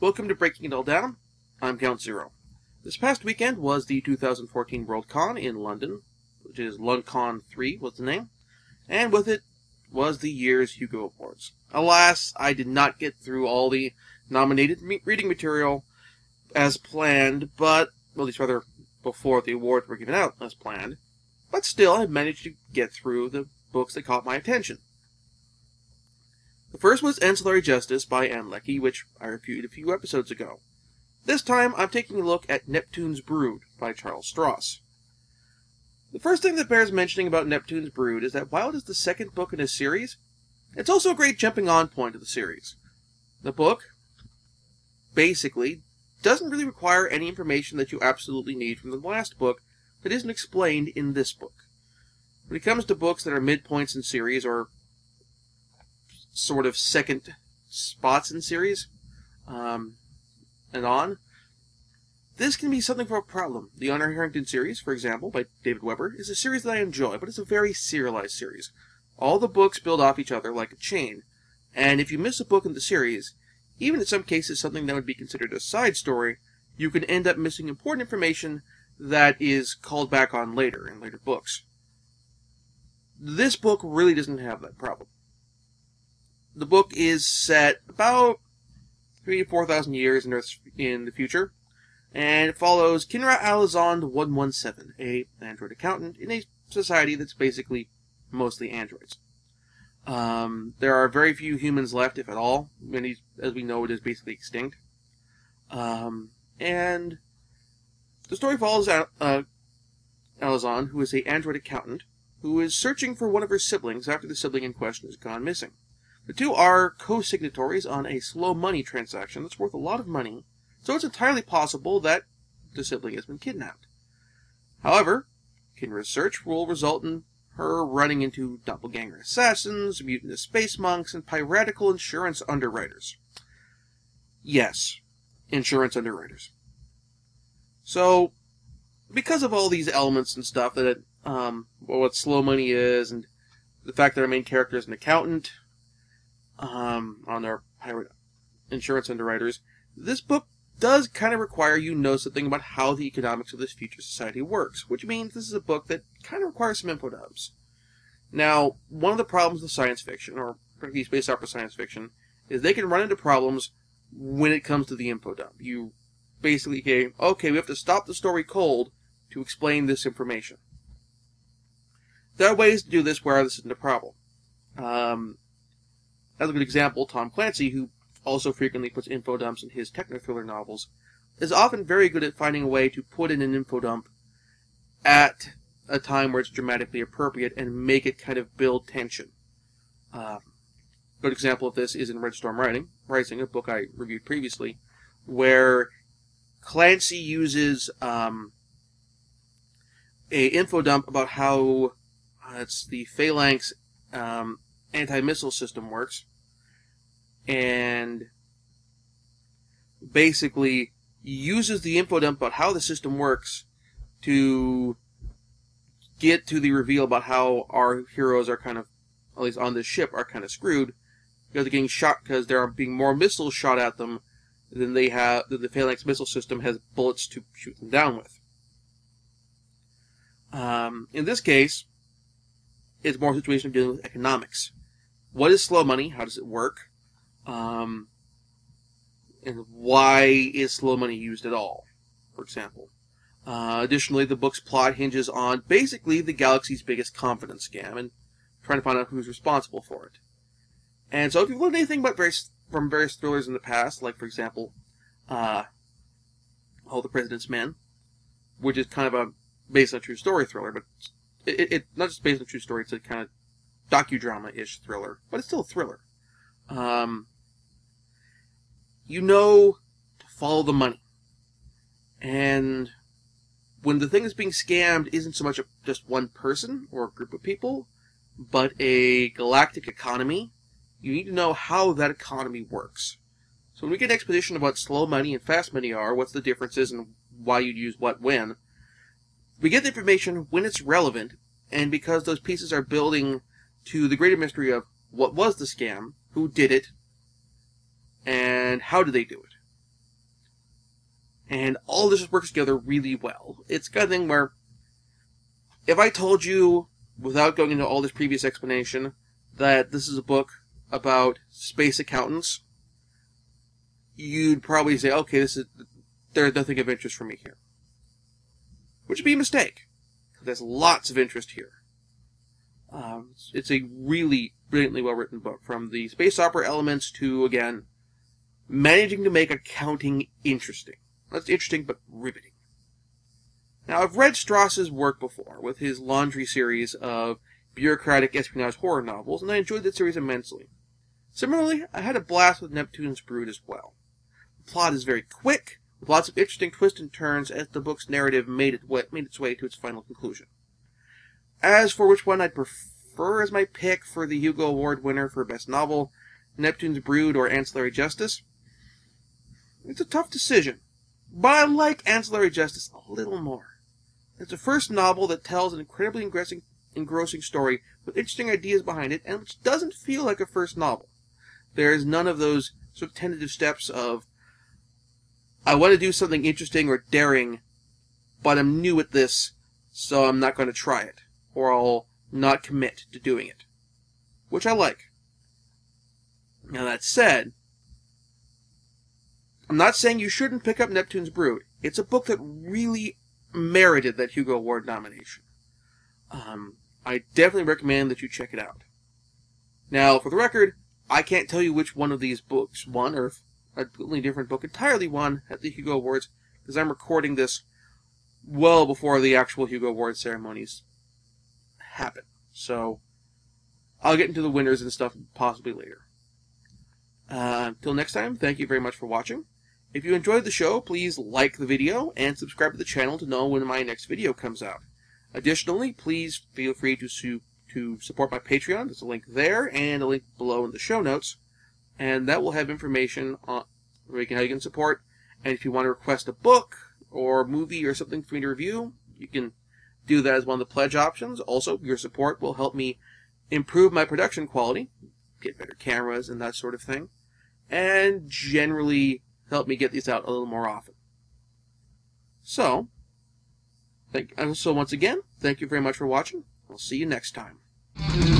Welcome to Breaking It All Down. I'm Count Zero. This past weekend was the 2014 Worldcon in London, which is LonCon 3 was the name, and with it was the year's Hugo Awards. Alas, I did not get through all the nominated reading material as planned, but, well, at least rather before the awards were given out as planned, but still I managed to get through the books that caught my attention. The first was Ancillary Justice by Anne Leckie, which I reviewed a few episodes ago. This time I'm taking a look at Neptune's Brood by Charles Stross. The first thing that bears mentioning about Neptune's Brood is that while it is the second book in a series, it's also a great jumping-on point of the series. The book, basically, doesn't really require any information that you absolutely need from the last book that isn't explained in this book. When it comes to books that are midpoints in series or sort of second spots in series and on, this can be something for a problem. The Honor Harrington series, for example, by David Weber, is a series that I enjoy, but it's a very serialized series. All the books build off each other like a chain, and if you miss a book in the series, even in some cases something that would be considered a side story, you can end up missing important information that is called back on later in later books. This book really doesn't have that problem. The book is set about 3,000 to 4,000 years in the future, and it follows Kinra Alizond 117, an android accountant in a society that's basically mostly androids. There are very few humans left, if at all. Many, as we know, it is basically extinct. And the story follows Alizond, who is an android accountant, who is searching for one of her siblings after the sibling in question has gone missing. The two are co-signatories on a slow money transaction that's worth a lot of money, so it's entirely possible that the sibling has been kidnapped. However, Kinra's search will result in her running into doppelganger assassins, mutinous space monks, and piratical insurance underwriters. Yes, insurance underwriters. So, because of all these elements and stuff, that what slow money is, and the fact that our main character is an accountant, on our pirate insurance underwriters, this book does kind of require you know something about how the economics of this future society works, which means this is a book that kind of requires some info dumps. Now, one of the problems with science fiction, or at least based off of science fiction, is they can run into problems when it comes to the info dump. You basically say, okay, we have to stop the story cold to explain this information. There are ways to do this where this isn't a problem. As a good example, Tom Clancy, who also frequently puts info dumps in his techno-thriller novels, is often very good at finding a way to put in an info dump at a time where it's dramatically appropriate and make it kind of build tension. A good example of this is in Red Storm Rising, a book I reviewed previously, where Clancy uses a info dump about how it's the Phalanx anti-missile system works, and basically uses the info dump about how the system works to get to the reveal about how our heroes are kind of, at least on this ship, are kind of screwed because they're getting shot because there are being more missiles shot at them than they have, that the Phalanx missile system has bullets to shoot them down with. In this case, it's more a situation of dealing with economics. What is slow money? How does it work? And why is slow money used at all, for example? Additionally, the book's plot hinges on basically the galaxy's biggest confidence scam and trying to find out who's responsible for it. And so if you've learned anything about from various thrillers in the past, like, for example, All the President's Men, which is kind of a based on a true story thriller, but it's not just based on a true story, it's a kind of docudrama-ish thriller, but it's still a thriller. You know to follow the money. And when the thing that's being scammed isn't so much just one person or a group of people, but a galactic economy, you need to know how that economy works. So when we get an exposition of what slow money and fast money are, what's the differences and why you'd use what when, We get the information when it's relevant, and because those pieces are building to the greater mystery of what was the scam, who did it, and how did they do it. And all this works together really well. It's kind of thing where, if I told you, without going into all this previous explanation, that this is a book about space accountants, you'd probably say, okay, there's nothing of interest for me here. Which would be a mistake, because there's lots of interest here. It's a really brilliantly well-written book, from the space opera elements to, again, managing to make accounting interesting. That's interesting, but riveting. Now, I've read Stross's work before, with his Laundry series of bureaucratic espionage horror novels, and I enjoyed that series immensely. Similarly, I had a blast with Neptune's Brood as well. The plot is very quick, with lots of interesting twists and turns as the book's narrative made its way to its final conclusion. As for which one I'd prefer as my pick for the Hugo Award winner for Best Novel, Neptune's Brood or Ancillary Justice, it's a tough decision. But I like Ancillary Justice a little more. It's the first novel that tells an incredibly engrossing story with interesting ideas behind it, and which doesn't feel like a first novel. There is none of those sort of tentative steps of, I want to do something interesting or daring, but I'm new at this, so I'm not going to try it, or I'll not commit to doing it. Which I like. Now that said, I'm not saying you shouldn't pick up Neptune's Brood. It's a book that really merited that Hugo Award nomination. I definitely recommend that you check it out. Now, for the record, I can't tell you which one of these books won, or if a completely different book entirely won at the Hugo Awards, because I'm recording this well before the actual Hugo Awards ceremonies happen. So, I'll get into the winners and stuff possibly later. Till next time, thank you very much for watching. If you enjoyed the show, please like the video and subscribe to the channel to know when my next video comes out. Additionally, please feel free to support my Patreon. There's a link there and a link below in the show notes. And that will have information on how you can support. And if you want to request a book or movie or something for me to review, you can do that as one of the pledge options. Also, your support will help me improve my production quality, get better cameras and that sort of thing, and generally help me get these out a little more often. So, once again, thank you very much for watching. I'll see you next time.